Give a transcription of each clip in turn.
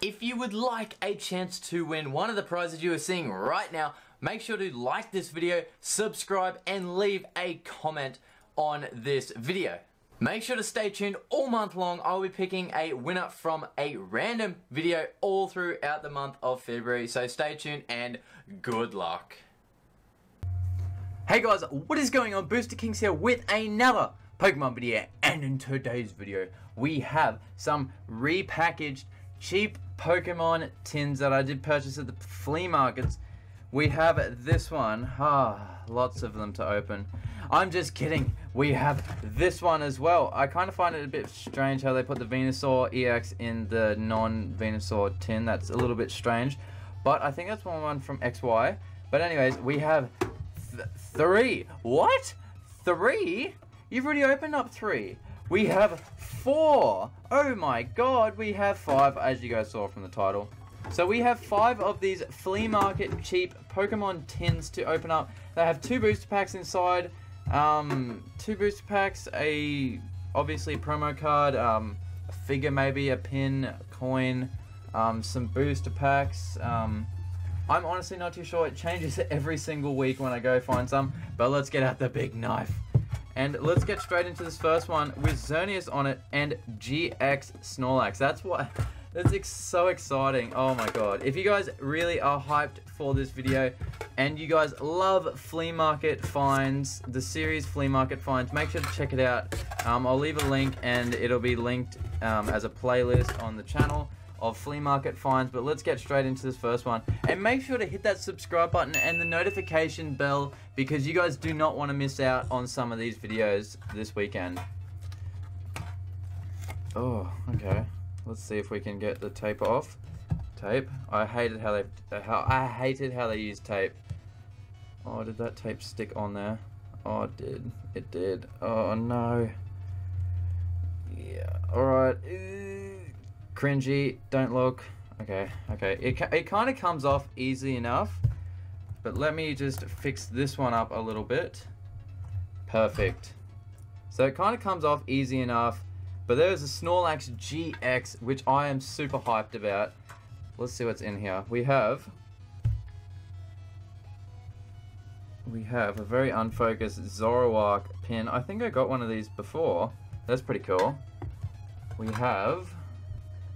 If you would like a chance to win one of the prizes you are seeing right now, make sure to like this video, subscribe, and leave a comment on this video. Make sure to stay tuned all month long. I'll be picking a winner from a random video all throughout the month of February, so stay tuned and good luck. Hey guys, what is going on? Booster Kings here with another Pokemon video, and in today's video we have some repackaged cheap Pokemon tins that I did purchase at the flea markets. We have this one. Lots of them to open. I'm just kidding. We have this one as well. I kind of find it a bit strange how they put the Venusaur EX in the non-Venusaur tin. That's a little bit strange. But I think that's one from XY. But anyways, we have three. What? Three? You've already opened up three. We have four. Oh my god, we have five, as you guys saw from the title. So we have five of these flea market cheap Pokemon tins to open up. They have two booster packs inside. Two booster packs, a obviously promo card, a figure maybe, a pin, a coin, some booster packs. I'm honestly not too sure. It changes every single week when I go find some. But let's get out the big knife. And let's get straight into this first one with Xerneas on it and GX Snorlax. That's so exciting. Oh my god. If you guys really are hyped for this video and you guys love flea market finds, the series flea market finds, make sure to check it out. I'll leave a link and it'll be linked as a playlist on the channel of flea market finds. But let's get straight into this first one. And make sure to hit that subscribe button and the notification bell, because you guys do not want to miss out on some of these videos this weekend. Oh, okay. Let's see if we can get the tape off. Tape. I hated how they used tape. Oh, did that tape stick on there? Oh, it did. It did. Oh, no. Yeah. Alright. Cringy. Don't look. Okay, okay, it kind of comes off easy enough, but let me just fix this one up a little bit. Perfect. So it kind of comes off easy enough, but there's a Snorlax GX, which I am super hyped about. Let's see what's in here. We have a very unfocused Zoroark pin. I think I got one of these before. That's pretty cool. We have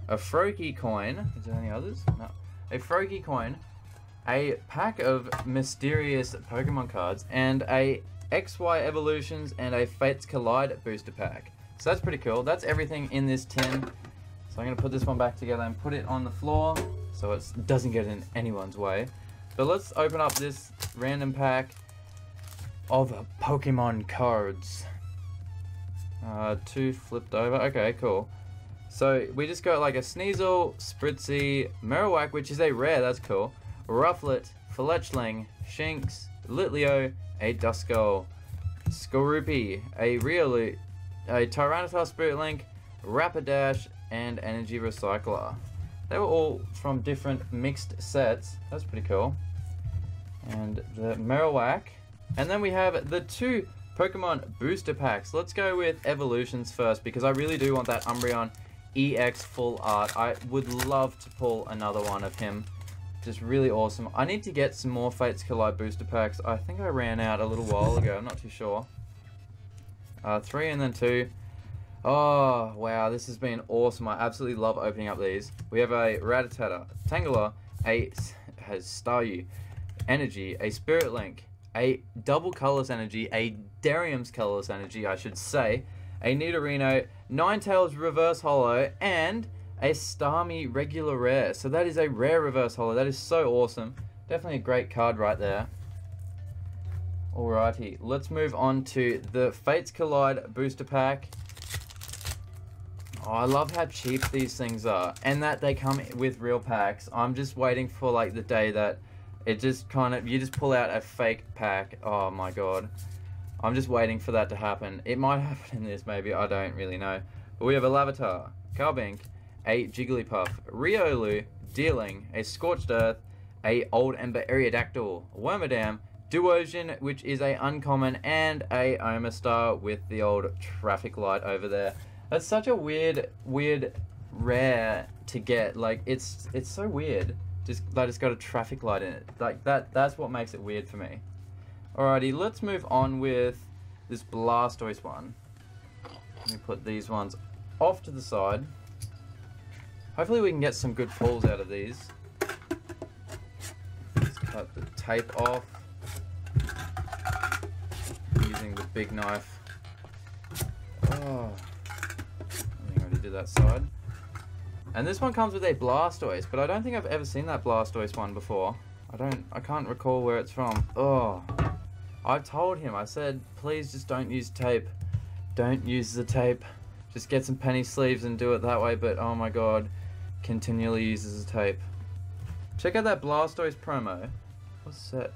a Froakie coin. Is there any others? No. A Froakie coin, a pack of mysterious Pokemon cards, and a XY Evolutions and a Fates Collide booster pack. So that's pretty cool. That's everything in this tin. So I'm going to put this one back together and put it on the floor so it doesn't get in anyone's way. But let's open up this random pack of Pokemon cards. Two flipped over. Okay, cool. So we just got like a Sneasel, Spritzy, Marowak, which is a rare, that's cool. Rufflet, Fletchling, Shinx, Litlio, a Duskull, Skorupi, a Riolu, a Tyranitar Spirit Link, Rapidash, and Energy Recycler. They were all from different mixed sets. That's pretty cool. And the Marowak. And then we have the two Pokemon booster packs. Let's go with Evolutions first, because I really do want that Umbreon EX full art. I would love to pull another one of him. Just really awesome. I need to get some more Fates Collide booster packs. I think I ran out a little while ago. I'm not too sure. Three and then two. Oh, wow. This has been awesome. I absolutely love opening up these. We have a Rattata, Tangela, a Staryu, Energy, a Spirit Link, a double colorless energy, a Derium's colorless energy, I should say, a Nidorino, Ninetales reverse holo, and a Starmie regular rare. So that is a rare reverse holo. That is so awesome. Definitely a great card right there. Alrighty, let's move on to the Fates Collide booster pack. Oh, I love how cheap these things are, and that they come with real packs. I'm just waiting for like the day that it just kind of, you just pull out a fake pack. Oh my god. I'm just waiting for that to happen. It might happen in this, maybe. I don't really know. But we have a Lavatar, Carbink, a Jigglypuff, Riolu, Dealing, a Scorched Earth, a Old Ember Aerodactyl, Wormadam, Duosian, which is a uncommon, and a Omastar with the old traffic light over there. That's such a weird rare to get. Like, it's so weird. Just that it's got a traffic light in it. Like, that's what makes it weird for me. Alrighty, let's move on with this Blastoise one. Let me put these ones off to the side. Hopefully we can get some good pulls out of these. Let's cut the tape off. Using the big knife. Oh, I think I already did that side. And this one comes with a Blastoise, but I don't think I've ever seen that Blastoise one before. I can't recall where it's from. Oh, I told him, I said, please just don't use tape. Don't use the tape. Just get some penny sleeves and do it that way, but oh my god, continually uses the tape. Check out that Blastoise promo. What's that?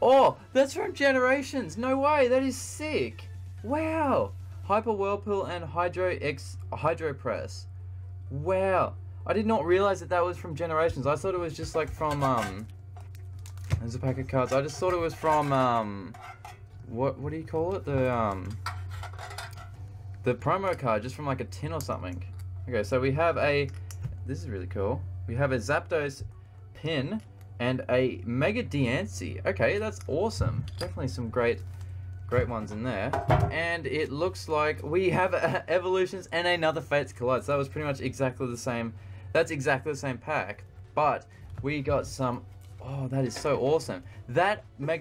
Oh, that's from Generations! No way, that is sick! Wow! Hyper Whirlpool and Hydro Press. Wow! I did not realize that that was from Generations. I thought it was just like from, there's a pack of cards. I just thought it was from, what do you call it? The promo card, just from like a tin or something. Okay, so we have a, this is really cool. We have a Zapdos pin and a Mega Diancie. Okay, that's awesome. Definitely some great ones in there. And it looks like we have Evolutions and another Fates Collide. So that was pretty much exactly the same. That's exactly the same pack, but we got some. Oh, that is so awesome. That that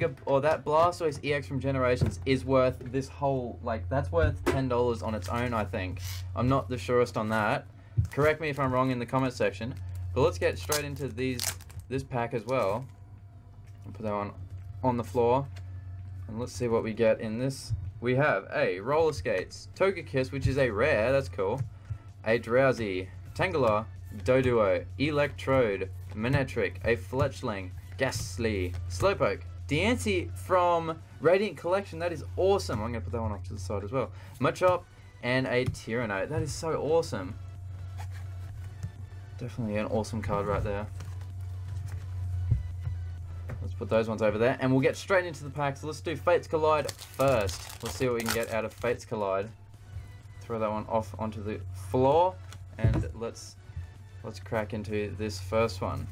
Blastoise EX from Generations is worth this whole, like, that's worth $10 on its own, I think. I'm not the surest on that. Correct me if I'm wrong in the comment section. But let's get straight into this pack as well. I'll put that one on the floor. And let's see what we get in this. We have a Roller Skates, Togekiss, which is a rare, that's cool. A Drowsy, Tangela, Doduo, Electrode, Manectric, a Fletchling, Ghastly, Slowpoke, Diancie from Radiant Collection, that is awesome. I'm going to put that one off to the side as well. Machop, and a Tyranitar, that is so awesome. Definitely an awesome card right there. Let's put those ones over there, and we'll get straight into the packs. Let's do Fates Collide first. Let's see what we can get out of Fates Collide. Throw that one off onto the floor, and let's crack into this first one.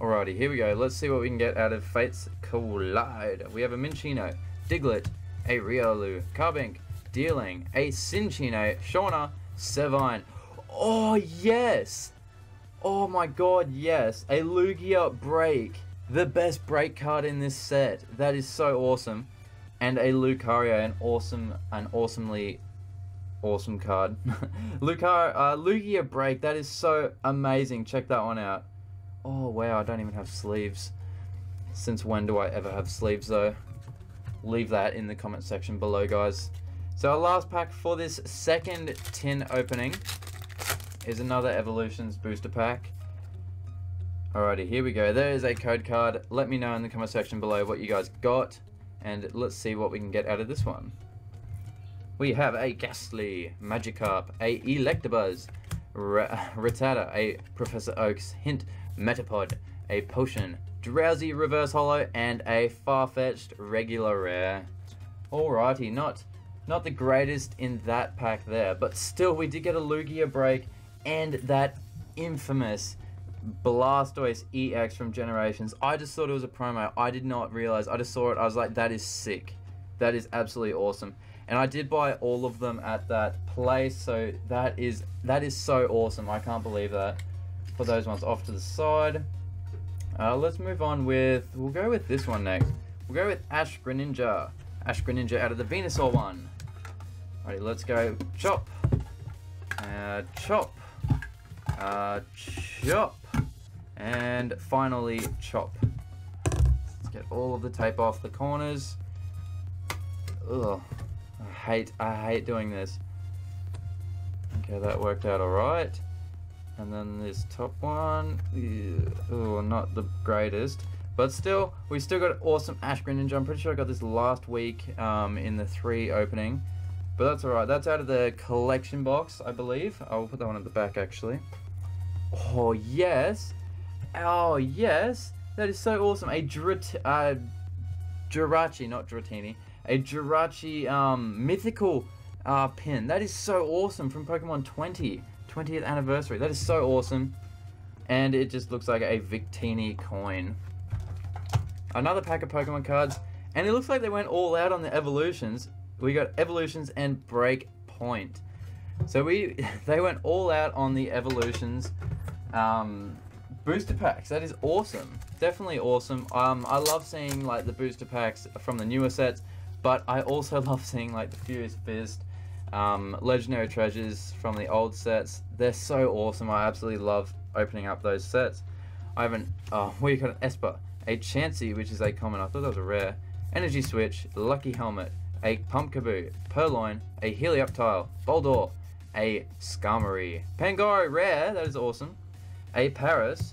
Alrighty, here we go. Let's see what we can get out of Fates Collide. We have a Minccino, Diglett, a Riolu, Carbink, Dealing, a Cinchino, Shauna, Sevine. Oh, yes! Oh my god, yes! A Lugia Break. The best break card in this set. That is so awesome. And a Lucario, an awesomely awesome card. Lugia Break, that is so amazing. Check that one out. Oh wow, I don't even have sleeves. Since when do I ever have sleeves though? Leave that in the comment section below, guys. So our last pack for this second tin opening is another Evolutions booster pack. Alrighty, here we go. There is a code card. Let me know in the comment section below what you guys got, and let's see what we can get out of this one. We have a Ghastly, Magikarp, a Electabuzz, Rattata, a Professor Oak's Hint, Metapod, a Potion, Drowsy Reverse Holo, and a Farfetch'd Regular Rare. Alrighty, not the greatest in that pack there, but still we did get a Lugia Break and that infamous Blastoise EX from Generations. I just thought it was a promo. I did not realize. I just saw it. I was like, that is sick. That is absolutely awesome. And I did buy all of them at that place, so that is so awesome. I can't believe that. Put those ones off to the side. Let's move on with, we'll go with this one next. We'll go with Ash Greninja. Ash Greninja out of the Venusaur one. Alrighty, let's go. Chop. Chop. Chop. And finally, Chop. Let's get all of the tape off the corners. Ugh. I hate doing this. Okay, that worked out alright. And then this top one. Oh, not the greatest. But still, we still got awesome Ash Greninja. I'm pretty sure I got this last week in the 3 opening. But that's alright. That's out of the collection box, I believe. I will put that one at the back, actually. Oh, yes. Oh, yes. That is so awesome. A Jirachi, not Dratini. A Jirachi mythical pin. That is so awesome from Pokemon 20. 20th anniversary. That is so awesome. And it just looks like a Victini coin. Another pack of Pokemon cards. And it looks like they went all out on the evolutions. We got evolutions and Breakpoint. So they went all out on the evolutions booster packs. That is awesome. Definitely awesome. I love seeing like the booster packs from the newer sets, but I also love seeing like the Furious Fist, Legendary Treasures from the old sets. They're so awesome. I absolutely love opening up those sets. I have an we got an Esper, a Chansey, which is a common. I thought that was a rare. Energy Switch, Lucky Helmet, a Pumpkaboo, Purloin, a Helioptile, Boldore, a Skarmory, Pangoro rare, that is awesome, a Paras,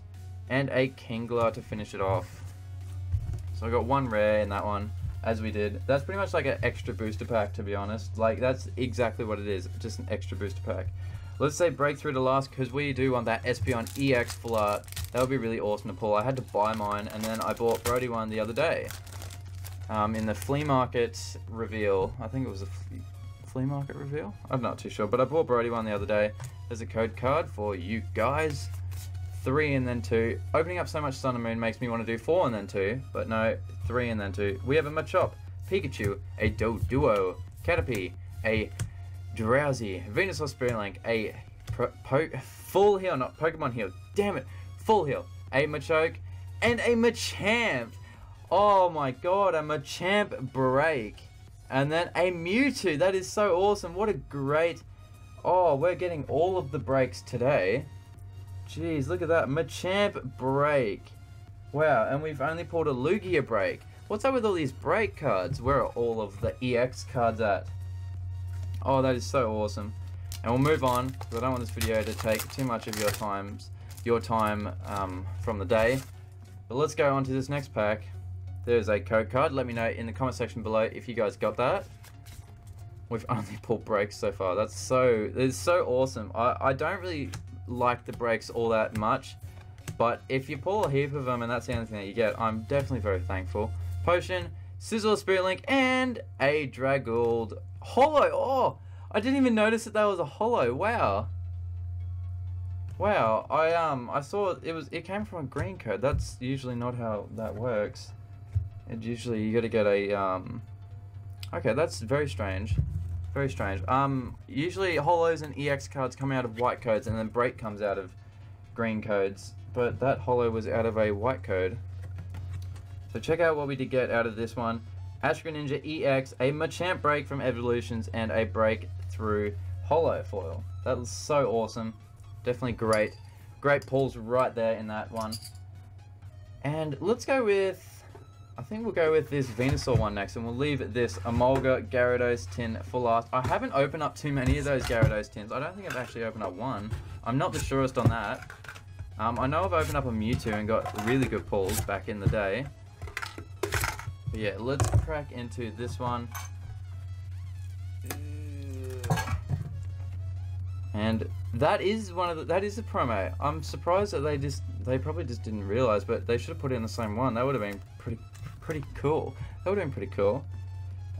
and a Kingler to finish it off. So I got one rare in that one, as we did. That's pretty much like an extra booster pack, to be honest. Like, that's exactly what it is, just an extra booster pack. Let's say breakthrough to last, because we do want that Espeon EX full art. That would be really awesome to pull. I had to buy mine, and then I bought Brody one the other day. In the flea market reveal, I think it was a flea market reveal? I'm not too sure, but I bought Brody one the other day. There's a code card for you guys. 3 and then 2. Opening up so much Sun and Moon makes me want to do 4 and then 2, but no, 3 and then 2. We have a Machop, Pikachu, a Doduo, Caterpie, a Drowsy, Venusaur Spirit Link, a full heal, not Pokemon heal, damn it, full heal, a Machoke, and a Machamp. Oh my god, a Machamp break. And then a Mewtwo. That is so awesome. What a great... Oh, we're getting all of the breaks today. Jeez, look at that. Machamp break. Wow, and we've only pulled a Lugia break. What's up with all these break cards? Where are all of the EX cards at? Oh, that is so awesome. And we'll move on, because I don't want this video to take too much of your time from the day. But let's go on to this next pack. There's a code card. Let me know in the comment section below if you guys got that. We've only pulled breaks so far. That's so... It's so awesome. I don't really like the breaks all that much, but if you pull a heap of them and that's the only thing that you get, I'm definitely very thankful. Potion, Scizor Spirit Link, and a Dragooled Holo. Oh! I didn't even notice that was a Holo. Wow. Wow. I saw... It came from a green code. That's usually not how that works. And usually you gotta get a, okay, that's very strange. Very strange. Usually holos and EX cards come out of white codes and then break comes out of green codes. But that holo was out of a white code. So check out what we did get out of this one. Ash Greninja EX, a Machamp break from Evolutions, and a breakthrough holo foil. That was so awesome. Definitely great. Great pulls right there in that one. And let's go with... I think we'll go with this Venusaur one next, and we'll leave this Emolga Gyarados tin for last. I haven't opened up too many of those Gyarados tins. I don't think I've actually opened up one. I'm not the surest on that. I know I've opened up a Mewtwo and got really good pulls back in the day. But yeah, let's crack into this one. And that is one of the... That is the promo. I'm surprised that they probably just didn't realize, but they should have put in the same one. That would have been pretty cool. That would have been pretty cool.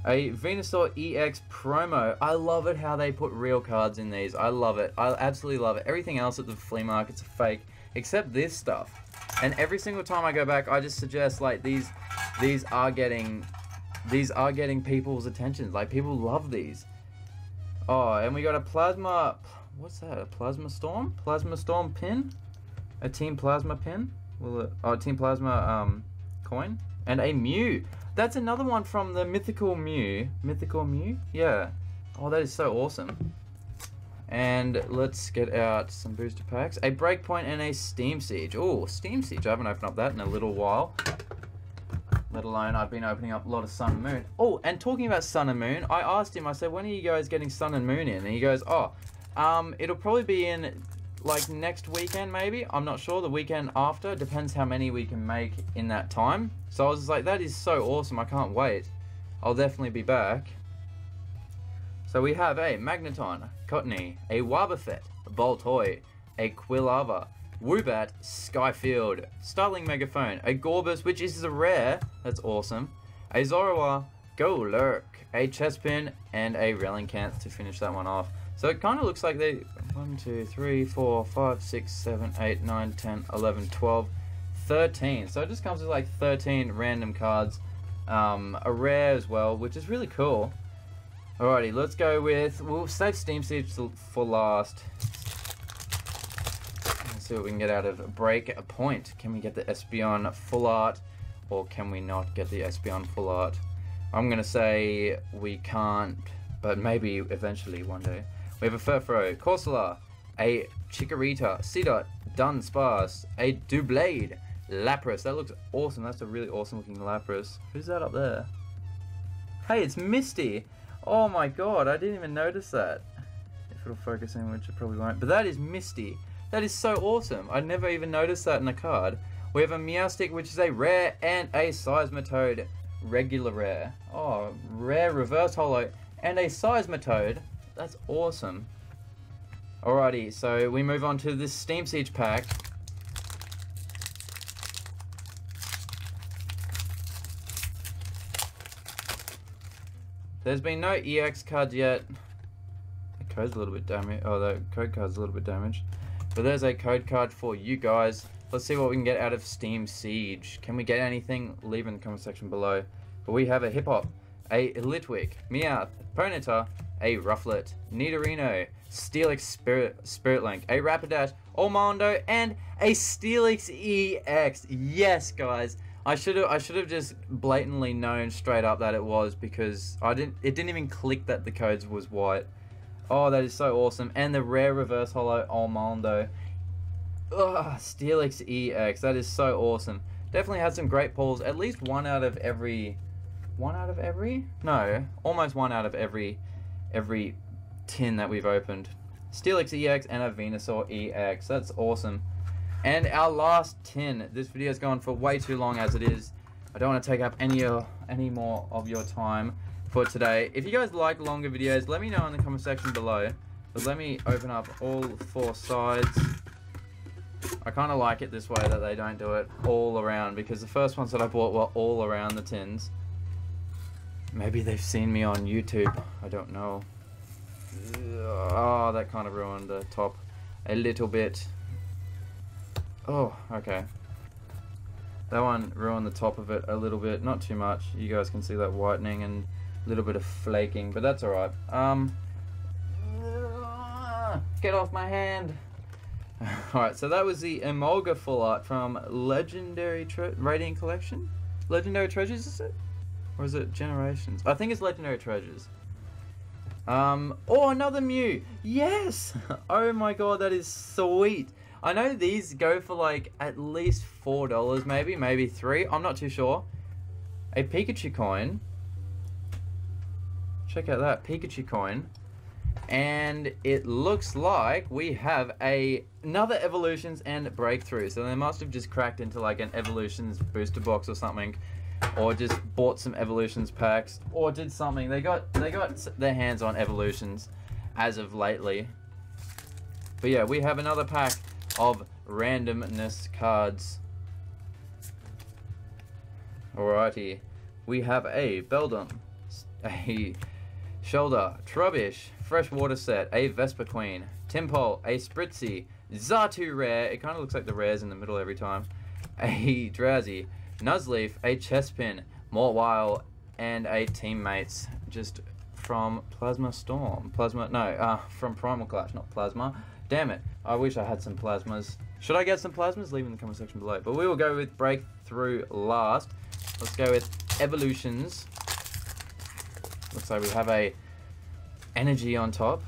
A Venusaur EX promo. I love it how they put real cards in these. I love it. I absolutely love it. Everything else at the flea market's fake, except this stuff. And every single time I go back, I just suggest like these are getting people's attention. Like, people love these. Oh, and we got a plasma. What's that? A plasma storm? Plasma storm pin? A Team Plasma pin? Team Plasma coin? And a Mew. That's another one from the Mythical Mew. Mythical Mew? Yeah. Oh, that is so awesome. And let's get out some booster packs. A Breakpoint and a Steam Siege. Oh, Steam Siege. I haven't opened up that in a little while. Let alone I've been opening up a lot of Sun and Moon. Oh, and talking about Sun and Moon, I asked him, I said, when are you guys getting Sun and Moon in? And he goes, oh, it'll probably be in... like next weekend maybe, I'm not sure, the weekend after, depends how many we can make in that time. So I was just like, that is so awesome, I can't wait. I'll definitely be back. So we have a Magneton, Cottony, a Wobbuffet, Voltoy, a Quilava, Woobat, Skyfield, Starling Megaphone, a Gorbus, which is a rare, that's awesome, a Zoroark, Golurk, a Chespin, and a Relincanth to finish that one off. So it kind of looks like they... 1, 2, 3, 4, 5, 6, 7, 8, 9, 10, 11, 12, 13. So it just comes with like 13 random cards. A rare as well, which is really cool. Alrighty, let's go with... We'll save Steam Siege for last. Let's see what we can get out of Break a Point. Can we get the Espeon Full Art? Or can we not get the Espeon Full Art? I'm going to say we can't, but maybe eventually one day. We have a Furfro, Corsola, a Chikorita, Seedot, Dunsparce, a Doublade, Lapras. That looks awesome. That's a really awesome looking Lapras. Who's that up there? Hey, it's Misty. Oh my god, I didn't even notice that. If it'll focus in, which it probably won't. But that is Misty. That is so awesome. I never even noticed that in a card. We have a Meowstic, which is a rare, and a Seismitoad, regular rare. Oh, rare reverse holo, and a Seismitoad. That's awesome. Alrighty, so we move on to this Steam Siege pack. There's been no EX cards yet. The code's a little bit damaged. Oh, the code card's a little bit damaged. But there's a code card for you guys. Let's see what we can get out of Steam Siege. Can we get anything? Leave in the comment section below. But we have a Hippop, a Litwick, Meowth, Ponyta, a Rufflet, Nidorino, Steelix Spirit Link, a Rapidash, Ormondo, and a Steelix EX. Yes, guys. I should have just blatantly known straight up that it was, because it didn't even click that the codes was white. Oh, that is so awesome. And the rare reverse holo Ormondo. Ugh, Steelix EX. That is so awesome. Definitely had some great pulls. At least almost one out of every tin that we've opened. Steelix EX and a Venusaur EX. That's awesome. And our last tin. This video has gone for way too long as it is. I don't want to take up any more of your time for today. If you guys like longer videos, let me know in the comment section below. But let me open up all four sides. I kind of like it this way, that they don't do it all around, because the first ones that I bought were all around the tins. Maybe they've seen me on YouTube. I don't know. Oh, that kind of ruined the top a little bit. Oh, okay. That one ruined the top of it a little bit. Not too much. You guys can see that whitening and a little bit of flaking, but that's alright. Get off my hand! Alright, so that was the Emolga Full Art from Radiant Collection? Legendary Treasures, is it? Or is it Generations? I think it's Legendary Treasures. Oh, another Mew! Yes! Oh my god, that is sweet! I know these go for like at least $4, maybe $3. I'm not too sure. A Pikachu coin. Check out that Pikachu coin. And it looks like we have another Evolutions and Breakthrough. So they must have just cracked into like an Evolutions booster box or something, or just bought some Evolutions packs, or did something. They got their hands on Evolutions as of lately. But yeah, we have another pack of randomness cards. Alrighty, we have a Beldum, a Shellder, Trubbish, Freshwater Set, a Vesperqueen, Timpole, a Spritzy, Zatu Rare, it kind of looks like the rare's in the middle every time, a Drowsy, Nuzleaf, a Chesspin, Morwile, and a Teammates, just from Plasma Storm. From Primal Clash, not Plasma. Damn it, I wish I had some Plasmas. Should I get some Plasmas? Leave in the comment section below. But we will go with Breakthrough last. Let's go with Evolutions. Looks like we have a Energy on top.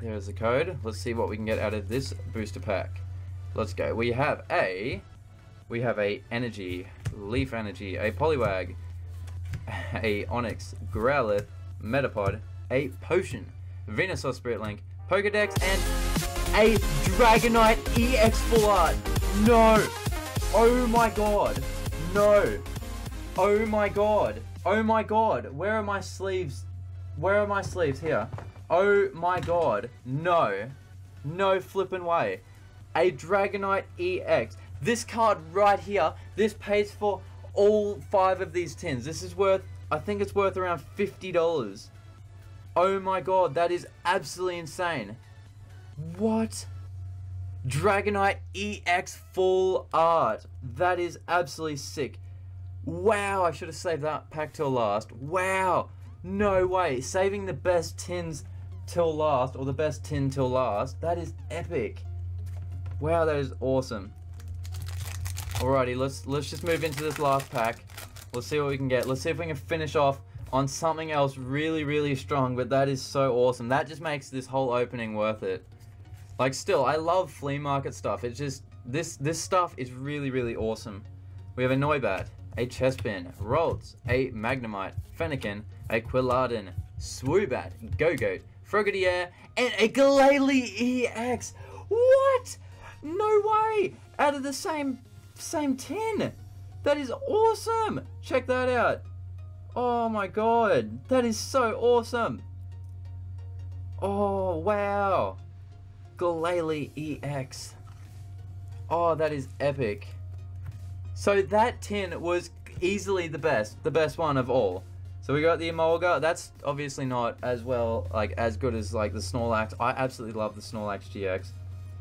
There's the code. Let's see what we can get out of this booster pack. Let's go. We have a Energy, Leaf Energy, a Poliwag, a Onix, Growlithe, Metapod, a Potion, Venusaur Spirit Link, Pokedex, and a Dragonite EX Full Art. No! Oh my god! No! Oh my god! Oh my god! Where are my sleeves? Where are my sleeves? Here. Oh my god! No! No flippin' way! A Dragonite EX. This card right here, this pays for all 5 of these tins. This is worth, I think it's worth around $50. Oh my god, that is absolutely insane. What? Dragonite EX full art. That is absolutely sick. Wow, I should have saved that pack till last. Wow, no way. Saving the best tins till last, or the best tin till last. That is epic. Wow, that is awesome. Alrighty, let's just move into this last pack. Let's see what we can get. Let's see if we can finish off on something else really, really strong, but that is so awesome. That just makes this whole opening worth it. Like, still, I love flea market stuff. It's just, this stuff is really, really awesome. We have a Noibat, a Chespin, Roltz, a Magnemite, Fennekin, a Quillardin, Swoobat, Go-Goat, Frogadier, and a Glalie EX! What? No way! Out of the same tin! That is awesome! Check that out! Oh my god, that is so awesome! Oh wow! Glalie EX. Oh, that is epic. So that tin was easily the best one of all. So we got the Emolga. That's obviously not as well, like as good as like the Snorlax. I absolutely love the Snorlax GX.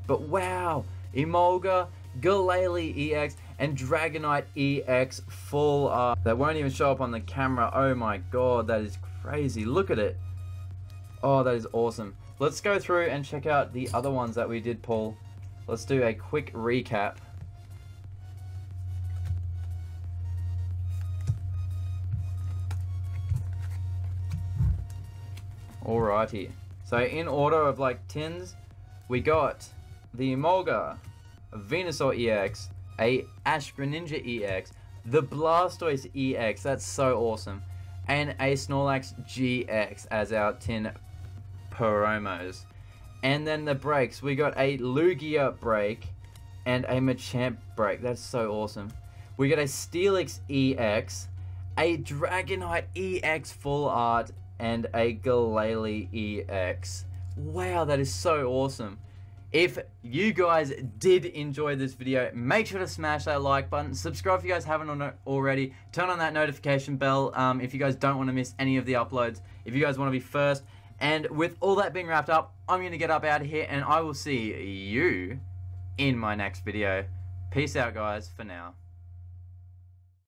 But wow, Emolga, Glalie EX, and Dragonite EX full art. That won't even show up on the camera. Oh my god, that is crazy. Look at it. Oh, that is awesome. Let's go through and check out the other ones that we did pull. Let's do a quick recap. Alrighty. So in order of like tins, we got the Emolga, a Venusaur EX, a Ash Greninja EX, the Blastoise EX, that's so awesome, and a Snorlax GX as our tin promos. And then the breaks, we got a Lugia Break and a Machamp Break, that's so awesome. We got a Steelix EX, a Dragonite EX full art, and a Glalie EX. Wow, that is so awesome. If you guys did enjoy this video, make sure to smash that like button, subscribe if you guys haven't already, turn on that notification bell if you guys don't want to miss any of the uploads, if you guys want to be first. And with all that being wrapped up, I'm going to get up out of here and I will see you in my next video. Peace out guys for now.